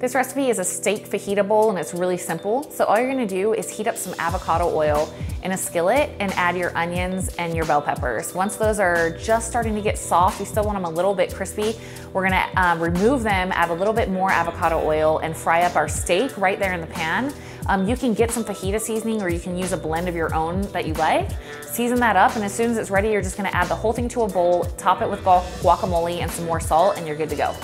This recipe is a steak fajita bowl and it's really simple. So all you're gonna do is heat up some avocado oil in a skillet and add your onions and your bell peppers. Once those are just starting to get soft, you still want them a little bit crispy, we're gonna remove them, add a little bit more avocado oil and fry up our steak right there in the pan. You can get some fajita seasoning or you can use a blend of your own that you like. Season that up and as soon as it's ready, you're just gonna add the whole thing to a bowl, top it with guacamole and some more salt and you're good to go.